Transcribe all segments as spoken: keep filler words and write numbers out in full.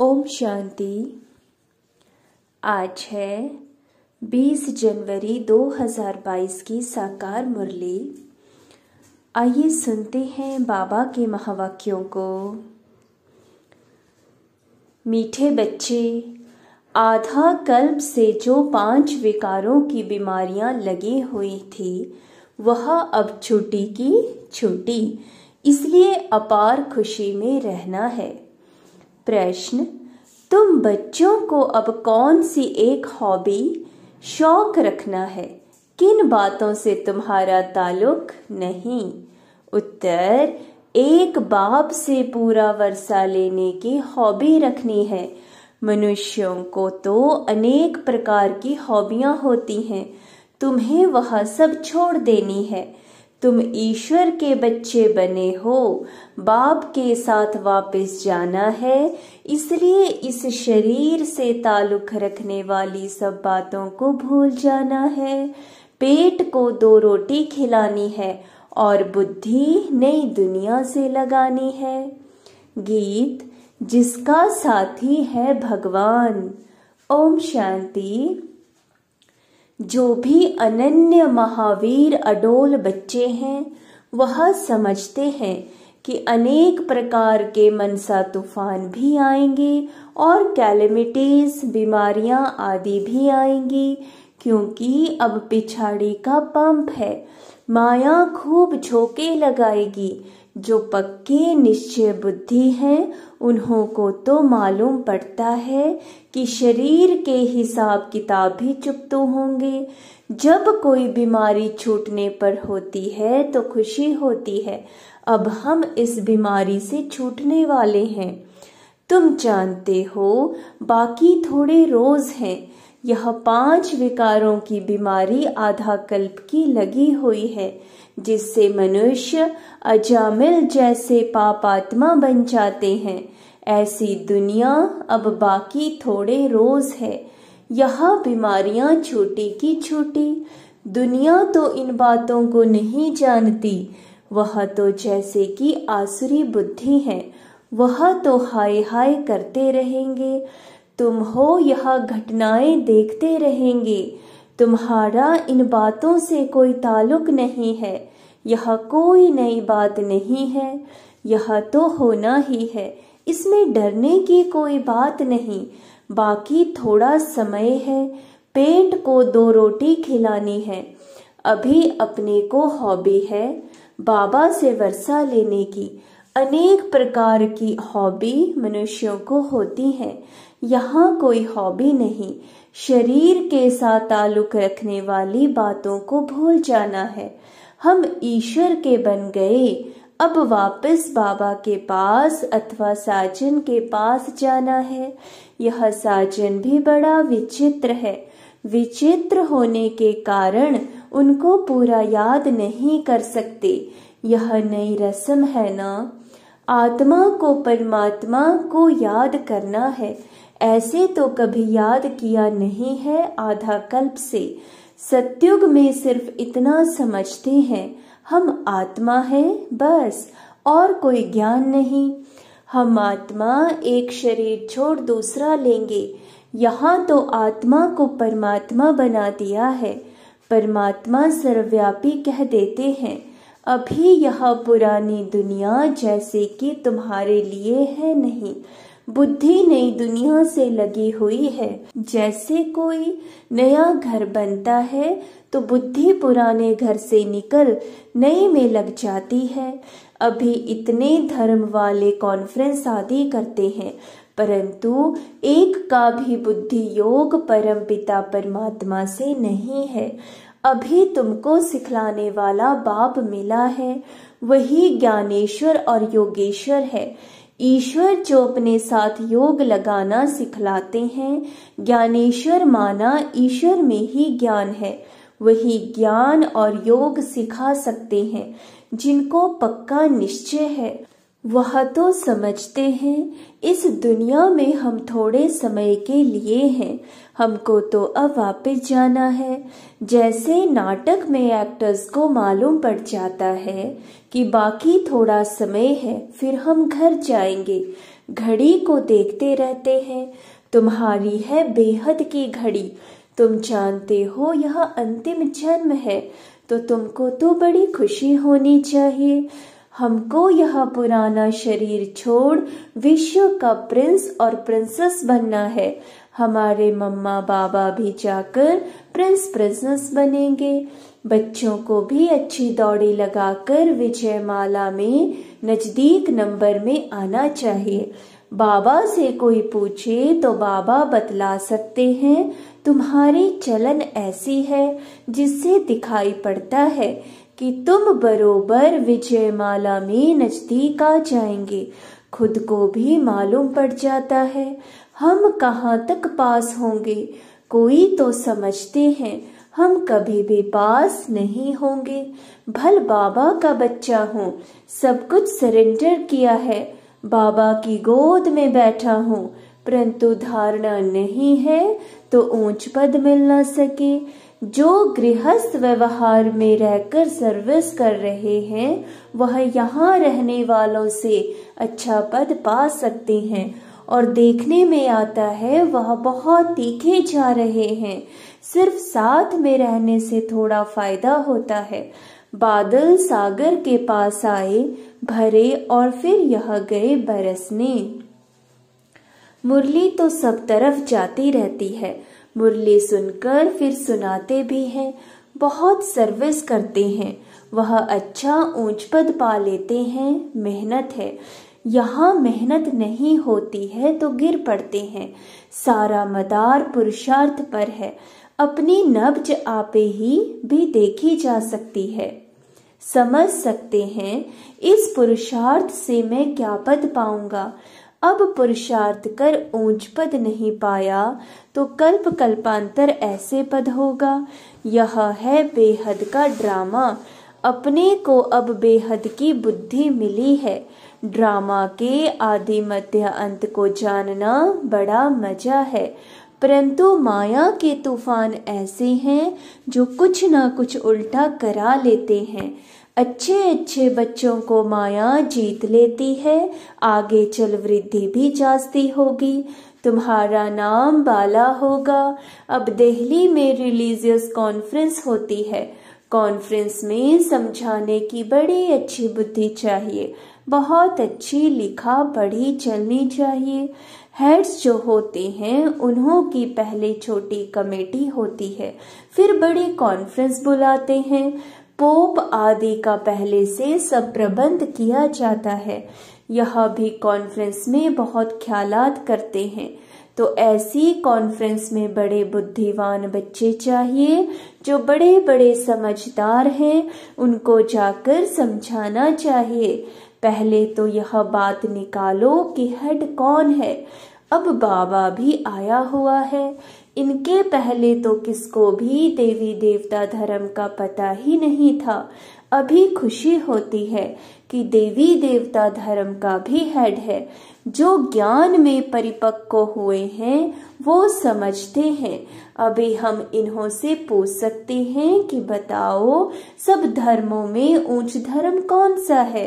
ओम शांति। आज है बीस जनवरी दो हज़ार बाईस की साकार मुरली। आइए सुनते हैं बाबा के महावाक्यों को। मीठे बच्चे, आधा कल्प से जो पांच विकारों की बीमारियां लगी हुई थी वह अब छूटी की छूटी, इसलिए अपार खुशी में रहना है। प्रश्न, तुम बच्चों को अब कौन सी एक हॉबी, शौक रखना है? किन बातों से तुम्हारा ताल्लुक नहीं? उत्तर, एक बाप से पूरा वर्षा लेने की हॉबी रखनी है। मनुष्यों को तो अनेक प्रकार की हॉबियां होती हैं, तुम्हें वह सब छोड़ देनी है। तुम ईश्वर के बच्चे बने हो, बाप के साथ वापस जाना है, इसलिए इस शरीर से ताल्लुक रखने वाली सब बातों को भूल जाना है। पेट को दो रोटी खिलानी है और बुद्धि नई दुनिया से लगानी है। गीत, जिसका साथी है भगवान। ओम शांति। जो भी अनन्य महावीर अडोल बच्चे हैं वह समझते हैं कि अनेक प्रकार के मनसा तूफान भी आएंगे और कैलमिटीज, बीमारियां आदि भी आएंगी, क्योंकि अब पिछाड़ी का पंप है। माया खूब झोंके लगाएगी। जो पक्के निश्चय बुद्धि हैं उन्हों को तो मालूम पड़ता है कि शरीर के हिसाब किताब भी चुकते होंगे। जब कोई बीमारी छूटने पर होती है तो खुशी होती है, अब हम इस बीमारी से छूटने वाले हैं। तुम जानते हो बाकी थोड़े रोज हैं। यह पांच विकारों की बीमारी आधा कल्प की लगी हुई है, जिससे मनुष्य अजामिल जैसे पापात्मा बन जाते हैं। ऐसी दुनिया अब बाकी थोड़े रोज है। यह बीमारियां छोटी की छोटी। दुनिया तो इन बातों को नहीं जानती। वह तो जैसे कि आसुरी बुद्धि है, वह तो हाय हाय करते रहेंगे। तुम हो यह घटनाएं देखते रहेंगे। तुम्हारा इन बातों से कोई ताल्लुक नहीं है। यह कोई नई बात नहीं है, यह तो होना ही है, इसमें डरने की कोई बात नहीं। बाकी थोड़ा समय है। पेट को दो रोटी खिलानी है। अभी अपने को हॉबी है बाबा से वर्षा लेने की। अनेक प्रकार की हॉबी मनुष्यों को होती है, यहाँ कोई हॉबी नहीं। शरीर के साथ ताल्लुक रखने वाली बातों को भूल जाना है। हम ईश्वर के बन गए, अब वापस बाबा के पास अथवा साजन के पास जाना है। यह साजन भी बड़ा विचित्र है। विचित्र होने के कारण उनको पूरा याद नहीं कर सकते। यह नई रस्म है ना। आत्मा को परमात्मा को याद करना है, ऐसे तो कभी याद किया नहीं है आधा कल्प से। सत्युग में सिर्फ इतना समझते हैं, हम आत्मा हैं बस, और कोई ज्ञान नहीं। हम आत्मा एक शरीर छोड़ दूसरा लेंगे। यहाँ तो आत्मा को परमात्मा बना दिया है। परमात्मा सर्वव्यापी कह देते हैं। अभी यह पुरानी दुनिया जैसे कि तुम्हारे लिए है नहीं। बुद्धि नई दुनिया से लगी हुई है। जैसे कोई नया घर बनता है तो बुद्धि पुराने घर से निकल नए में लग जाती है। अभी इतने धर्म वाले कॉन्फ्रेंस आदि करते हैं, परंतु एक का भी बुद्धि योग परमपिता परमात्मा से नहीं है। अभी तुमको सिखलाने वाला बाप मिला है, वही ज्ञानेश्वर और योगेश्वर है। ईश्वर जो अपने साथ योग लगाना सिखलाते हैं, ज्ञानेश्वर माना ईश्वर में ही ज्ञान है, वही ज्ञान और योग सिखा सकते हैं। जिनको पक्का निश्चय है वह तो समझते हैं इस दुनिया में हम थोड़े समय के लिए हैं, हमको तो अब वापस जाना है। जैसे नाटक में एक्टर्स को मालूम पड़ जाता है कि बाकी थोड़ा समय है, फिर हम घर जाएंगे। घड़ी को देखते रहते हैं। तुम्हारी है बेहद की घड़ी, तुम जानते हो यह अंतिम जन्म है, तो तुमको तो बड़ी खुशी होनी चाहिए। हमको यह पुराना शरीर छोड़ विश्व का प्रिंस और प्रिंसेस बनना है। हमारे मम्मा बाबा भी जाकर प्रिंस प्रिंसेस बनेंगे। बच्चों को भी अच्छी दौड़ी लगाकर विजय माला में नजदीक नंबर में आना चाहिए। बाबा से कोई पूछे तो बाबा बतला सकते हैं तुम्हारी चलन ऐसी है जिससे दिखाई पड़ता है कि तुम बरोबर विजय माला में नजदीक आ जाएंगे। खुद को भी मालूम पड़ जाता है हम कहाँ तक पास होंगे। कोई तो समझते हैं हम कभी भी पास नहीं होंगे। भल बाबा का बच्चा हूँ, सब कुछ सरेंडर किया है, बाबा की गोद में बैठा हूँ, परंतु धारणा नहीं है तो ऊंच पद मिल ना सके। जो गृहस्थ व्यवहार में रहकर सर्विस कर रहे हैं वह यहाँ रहने वालों से अच्छा पद पा सकते हैं। और देखने में आता है वह बहुत तीखे जा रहे हैं। सिर्फ साथ में रहने से थोड़ा फायदा होता है। बादल सागर के पास आए, भरे और फिर यह गए बरसने। मुरली तो सब तरफ जाती रहती है। मुरली सुनकर फिर सुनाते भी हैं, बहुत सर्विस करते हैं। वह अच्छा ऊंच पद पा लेते हैं। मेहनत है, यहाँ मेहनत नहीं होती है तो गिर पड़ते हैं। सारा मदार पुरुषार्थ पर है। अपनी नब्ज आपे ही भी देखी जा सकती है। समझ सकते हैं इस पुरुषार्थ से मैं क्या पद पाऊंगा। अब पुरुषार्थ कर ऊंच पद नहीं पाया तो कल्प कल्पांतर ऐसे पद होगा। यह है बेहद का ड्रामा। अपने को अब बेहद की बुद्धि मिली है। ड्रामा के आदि मध्य अंत को जानना बड़ा मजा है, परंतु माया के तूफान ऐसे हैं जो कुछ ना कुछ उल्टा करा लेते हैं। अच्छे अच्छे बच्चों को माया जीत लेती है। आगे चल वृद्धि भी जाती होगी। तुम्हारा नाम बाला होगा। अब दिल्ली में रिलीजियस कॉन्फ्रेंस होती है। कॉन्फ्रेंस में समझाने की बड़ी अच्छी बुद्धि चाहिए, बहुत अच्छी लिखा पढ़ी चलनी चाहिए। हेड्स जो होते हैं उन्हों की पहले छोटी कमेटी होती है, फिर बड़ी कॉन्फ्रेंस बुलाते हैं। पोप आदि का पहले से सब प्रबंध किया जाता है। यह भी कॉन्फ्रेंस में बहुत ख्यालात करते हैं। तो ऐसी कॉन्फ्रेंस में बड़े बुद्धिवान बच्चे चाहिए जो बड़े बड़े समझदार हैं, उनको जाकर समझाना चाहिए। पहले तो यह बात निकालो कि हेड कौन है। अब बाबा भी आया हुआ है, इनके पहले तो किसको भी देवी देवता धर्म का पता ही नहीं था। अभी खुशी होती है कि देवी देवता धर्म का भी हेड है। जो ज्ञान में परिपक्व हुए हैं वो समझते हैं। अभी हम इन्हों से पूछ सकते हैं कि बताओ सब धर्मों में ऊंच धर्म कौन सा है।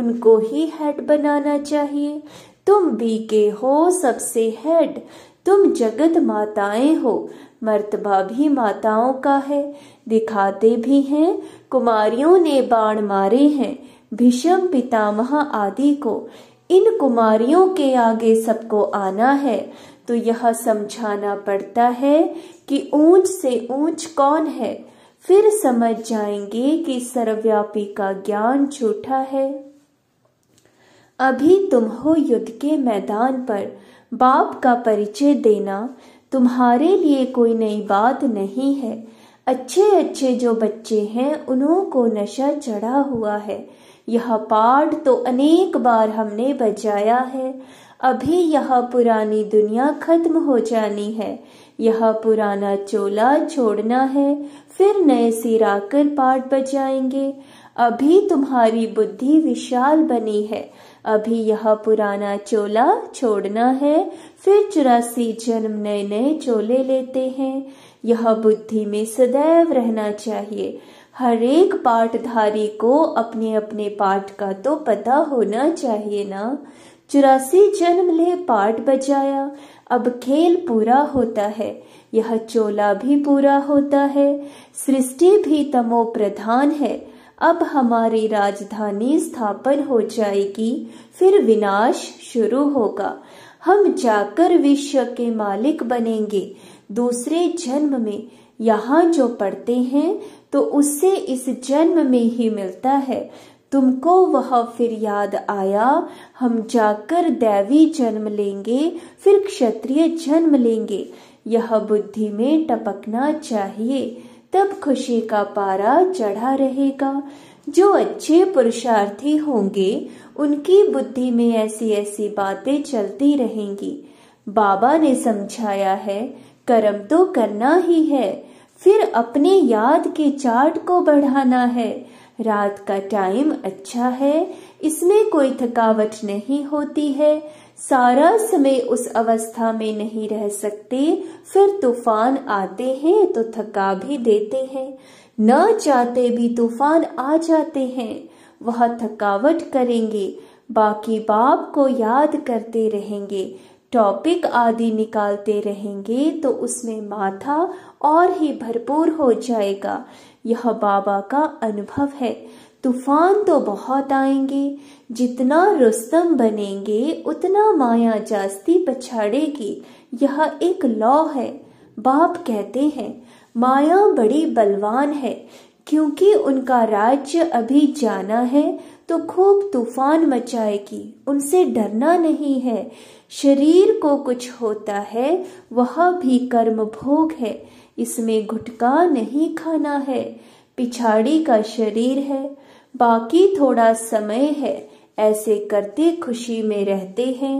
उनको ही हेड बनाना चाहिए। तुम बीके हो सबसे हेड, तुम जगत माताएं हो, मर्तबा भी माताओं का है। दिखाते भी हैं कुमारियों ने बाण मारे हैं भीष्म पितामह आदि को। इन कुमारियों के आगे सबको आना है तो यह समझाना पड़ता है कि ऊंच से ऊंच कौन है। फिर समझ जाएंगे कि सर्वव्यापी का ज्ञान झूठा है। अभी तुम हो युद्ध के मैदान पर, बाप का परिचय देना तुम्हारे लिए कोई नई बात नहीं है। अच्छे अच्छे जो बच्चे हैं उन्हों को नशा चढ़ा हुआ है। यह पाठ तो अनेक बार हमने बजाया है। अभी यह पुरानी दुनिया खत्म हो जानी है। यह पुराना चोला छोड़ना है, फिर नए सिराकर पाठ बजाएंगे। अभी तुम्हारी बुद्धि विशाल बनी है। अभी यह पुराना चोला छोड़ना है, फिर चौरासी जन्म नए नए चोले लेते हैं। यह बुद्धि में सदैव रहना चाहिए। हर एक पाठधारी को अपने अपने पाठ का तो पता होना चाहिए ना। चौरासी जन्म ले पाठ बजाया, अब खेल पूरा होता है। यह चोला भी पूरा होता है, सृष्टि भी तमो प्रधान है। अब हमारी राजधानी स्थापन हो जाएगी, फिर विनाश शुरू होगा। हम जाकर विश्व के मालिक बनेंगे दूसरे जन्म में। यहाँ जो पढ़ते हैं तो उससे इस जन्म में ही मिलता है। तुमको वह फिर याद आया? हम जाकर दैवी जन्म लेंगे, फिर क्षत्रिय जन्म लेंगे। यह बुद्धि में टपकना चाहिए, तब खुशी का पारा चढ़ा रहेगा। जो अच्छे पुरुषार्थी होंगे उनकी बुद्धि में ऐसी ऐसी बातें चलती रहेंगी। बाबा ने समझाया है, कर्म तो करना ही है, फिर अपने याद के चार्ट को बढ़ाना है। रात का टाइम अच्छा है, इसमें कोई थकावट नहीं होती है। सारा समय उस अवस्था में नहीं रह सकते, फिर तूफान आते हैं तो थका भी देते हैं। न चाहते भी तूफान आ जाते हैं, वह थकावट करेंगे। बाकी बाप को याद करते रहेंगे, टॉपिक आदि निकालते रहेंगे तो उसमें माथा और ही भरपूर हो जाएगा। यह बाबा का अनुभव है। तूफान तो बहुत आएंगे, जितना रुस्तम बनेंगे उतना माया जास्ती पछाड़ेगी। यह एक लॉ है। बाप कहते हैं माया बड़ी बलवान है, क्योंकि उनका राज्य अभी जाना है तो खूब तूफान मचाएगी। उनसे डरना नहीं है। शरीर को कुछ होता है वह भी कर्म भोग है, इसमें घुटका नहीं खाना है। पिछाड़ी का शरीर है, बाकी थोड़ा समय है। ऐसे करते खुशी में रहते हैं।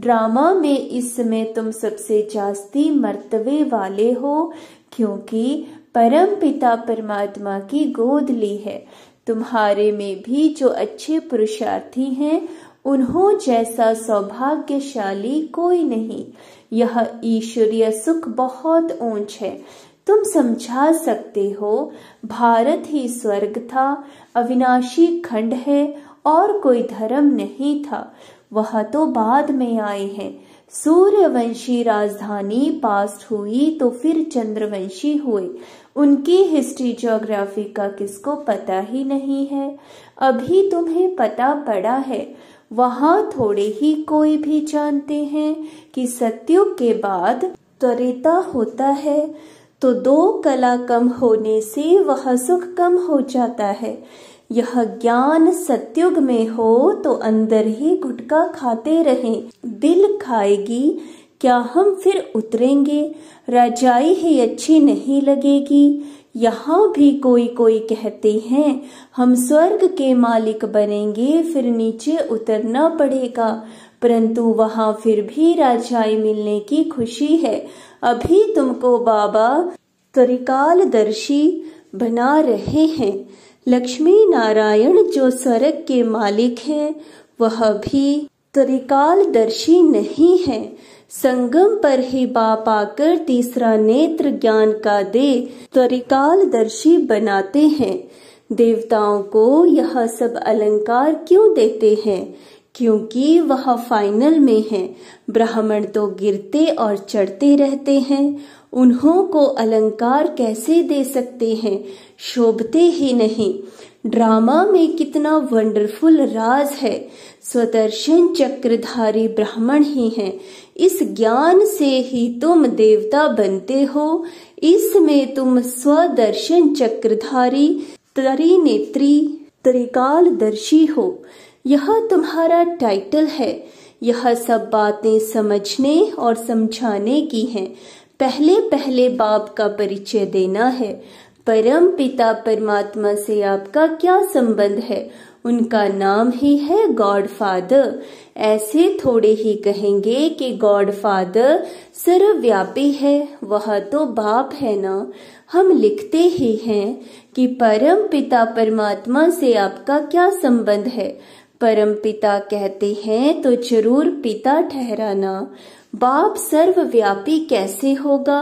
ड्रामा में इस समय तुम सबसे जास्ती मर्तबे वाले हो, क्योंकि परम पिता परमात्मा की गोद ली है। तुम्हारे में भी जो अच्छे पुरुषार्थी हैं उन्हों जैसा सौभाग्यशाली कोई नहीं। यह ईश्वरीय सुख बहुत ऊंच है। तुम समझा सकते हो, भारत ही स्वर्ग था, अविनाशी खंड है और कोई धर्म नहीं था। वह तो बाद में आए हैं। सूर्यवंशी राजधानी पास हुई तो फिर चंद्रवंशी हुए। उनकी हिस्ट्री ज्योग्राफी का किसको पता ही नहीं है। अभी तुम्हें पता पड़ा है। वहां थोड़े ही कोई भी जानते हैं कि सतयुग के बाद त्रेता होता है, तो दो कला कम होने से वह सुख कम हो जाता है। यह ज्ञान सतयुग में हो तो अंदर ही गुटखा खाते रहें, दिल खाएगी। क्या हम फिर उतरेंगे? रजाई ही अच्छी नहीं लगेगी। यहाँ भी कोई कोई कहते हैं हम स्वर्ग के मालिक बनेंगे, फिर नीचे उतरना पड़ेगा। परंतु वहाँ फिर भी राजाई मिलने की खुशी है। अभी तुमको बाबा त्रिकालदर्शी बना रहे हैं। लक्ष्मी नारायण जो स्वर्ग के मालिक हैं, वह भी त्रिकालदर्शी नहीं है। संगम पर ही बाप आकर तीसरा नेत्र ज्ञान का दे त्रिकालदर्शी बनाते हैं। देवताओं को यह सब अलंकार क्यों देते हैं? क्योंकि वह फाइनल में है। ब्राह्मण तो गिरते और चढ़ते रहते हैं, उन्हों को अलंकार कैसे दे सकते हैं? शोभते ही नहीं। ड्रामा में कितना वंडरफुल राज है। स्वदर्शन चक्रधारी ब्राह्मण ही हैं। इस ज्ञान से ही तुम देवता बनते हो। इसमें तुम स्वदर्शन चक्रधारी त्रिनेत्री त्रिकालदर्शी हो। यह तुम्हारा टाइटल है। यह सब बातें समझने और समझाने की हैं। पहले पहले बाप का परिचय देना है। परम पिता परमात्मा से आपका क्या संबंध है? उनका नाम ही है गॉड फादर। ऐसे थोड़े ही कहेंगे कि गॉड फादर सर्वव्यापी है। वह तो बाप है ना। हम लिखते ही हैं कि परम पिता परमात्मा से आपका क्या संबंध है। परम पिता कहते हैं तो जरूर पिता ठहराना। बाप सर्वव्यापी कैसे होगा?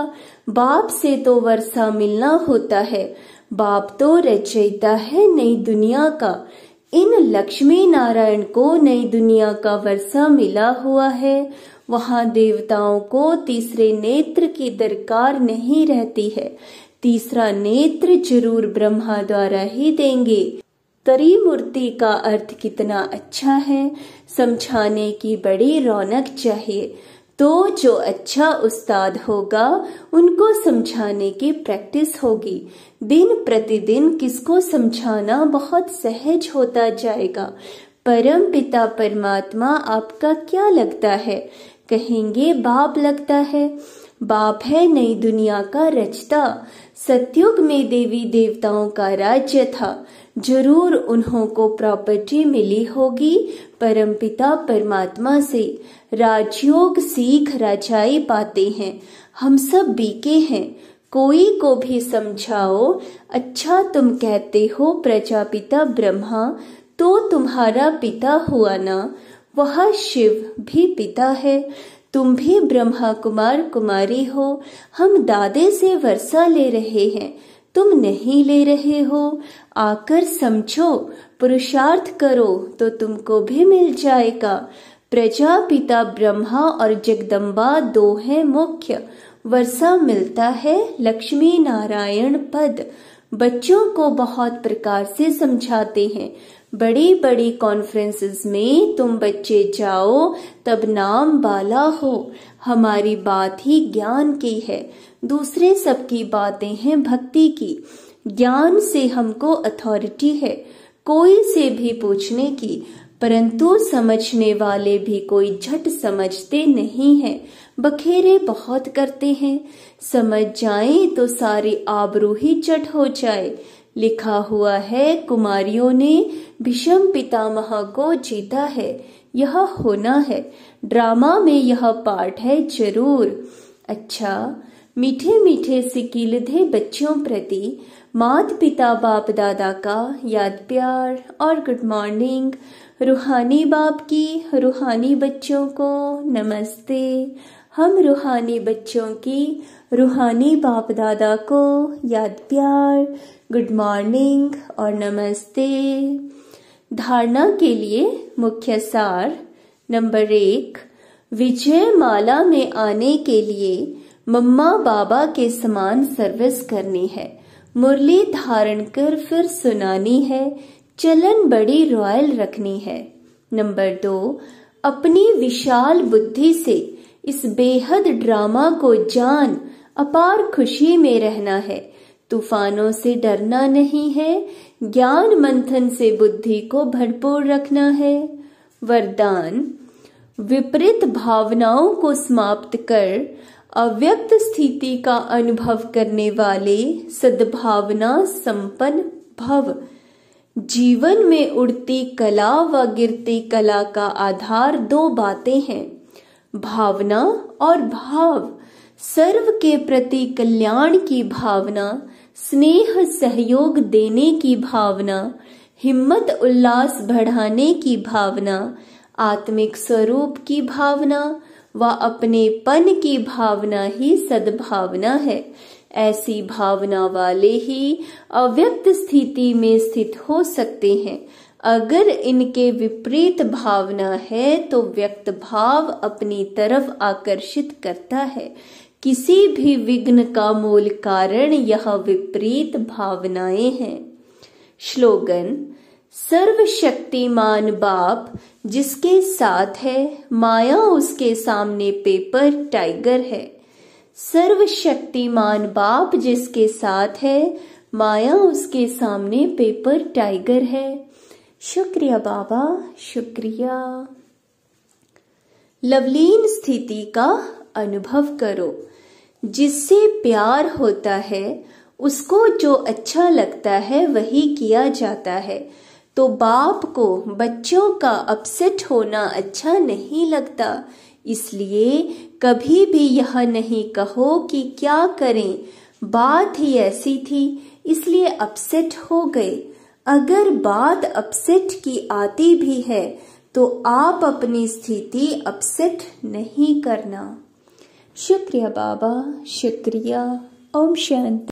बाप से तो वर्षा मिलना होता है। बाप तो रचयिता है नई दुनिया का। इन लक्ष्मी नारायण को नई दुनिया का वर्षा मिला हुआ है। वहां देवताओं को तीसरे नेत्र की दरकार नहीं रहती है। तीसरा नेत्र जरूर ब्रह्मा द्वारा ही देंगे। त्रिमूर्ति का अर्थ कितना अच्छा है, समझाने की बड़ी रौनक चाहिए। तो जो अच्छा उस्ताद होगा उनको समझाने की प्रैक्टिस होगी। दिन प्रतिदिन किसको समझाना बहुत सहज होता जाएगा। परम पिता परमात्मा आपका क्या लगता है? कहेंगे बाप लगता है। बाप है नई दुनिया का रचता। सतयुग में देवी देवताओं का राज्य था। जरूर उन्हों को प्रॉपर्टी मिली होगी परमपिता परमात्मा से। राजयोग सीख राजाई पाते हैं। हम सब बीके हैं। कोई को भी समझाओ, अच्छा तुम कहते हो प्रजापिता ब्रह्मा, तो तुम्हारा पिता हुआ ना। वह शिव भी पिता है। तुम भी ब्रह्मा कुमार कुमारी हो। हम दादे से वर्षा ले रहे हैं, तुम नहीं ले रहे हो। आकर समझो, पुरुषार्थ करो तो तुमको भी मिल जाएगा। प्रजा पिता ब्रह्मा और जगदम्बा दो हैं मुख्य। वर्षा मिलता है लक्ष्मी नारायण पद। बच्चों को बहुत प्रकार से समझाते हैं। बड़ी बड़ी कॉन्फ्रेंसेस में तुम बच्चे जाओ तब नाम बाला हो। हमारी बात ही ज्ञान की है, दूसरे सबकी बातें हैं भक्ति की। ज्ञान से हमको अथॉरिटी है कोई से भी पूछने की, परंतु समझने वाले भी कोई झट समझते नहीं हैं। बखेरे बहुत करते हैं। समझ जाएं तो सारी आबरू ही चट हो जाए। लिखा हुआ है कुमारियों ने भीष्म पितामह को जीता है। यह होना है, ड्रामा में यह पार्ट है जरूर। अच्छा, मीठे मीठे सिकीलधे बच्चों प्रति मात पिता बाप दादा का याद प्यार और गुड मॉर्निंग। रूहानी बाप की रूहानी बच्चों को नमस्ते। हम रूहानी बच्चों की रूहानी बाप दादा को याद प्यार, गुड मॉर्निंग और नमस्ते। धारणा के लिए मुख्य सार नंबर एक, विजय माला में आने के लिए मम्मा बाबा के समान सर्विस करनी है। मुरली धारण कर फिर सुनानी है। चलन बड़ी रॉयल रखनी है। नंबर दो, अपनी विशाल बुद्धि से इस बेहद ड्रामा को जान अपार खुशी में रहना है। तूफानों से डरना नहीं है। ज्ञान मंथन से बुद्धि को भरपूर रखना है। वरदान, विपरीत भावनाओं को समाप्त कर अव्यक्त स्थिति का अनुभव करने वाले सद्भावना संपन्न भव। जीवन में उड़ती कला व गिरती कला का आधार दो बातें हैं, भावना और भाव। सर्व के प्रति कल्याण की भावना, स्नेह सहयोग देने की भावना, हिम्मत उल्लास बढ़ाने की भावना, आत्मिक स्वरूप की भावना व अपनेपन की भावना ही सद्भावना है। ऐसी भावना वाले ही अव्यक्त स्थिति में स्थित हो सकते हैं। अगर इनके विपरीत भावना है तो व्यक्त भाव अपनी तरफ आकर्षित करता है। किसी भी विघ्न का मूल कारण यह विपरीत भावनाएं हैं। श्लोगन, सर्वशक्तिमान बाप जिसके साथ है, माया उसके सामने पेपर टाइगर है। सर्वशक्तिमान बाप जिसके साथ है, माया उसके सामने पेपर टाइगर है। शुक्रिया बाबा, शुक्रिया। लवलीन स्थिति का अनुभव करो। जिससे प्यार होता है उसको जो अच्छा लगता है वही किया जाता है। तो बाप को बच्चों का अपसेट होना अच्छा नहीं लगता, इसलिए कभी भी यह नहीं कहो कि क्या करें, बात ही ऐसी थी इसलिए अपसेट हो गए। अगर बात अपसेट की आती भी है तो आप अपनी स्थिति अपसेट नहीं करना। शुक्रिया बाबा, शुक्रिया। ओम शांति।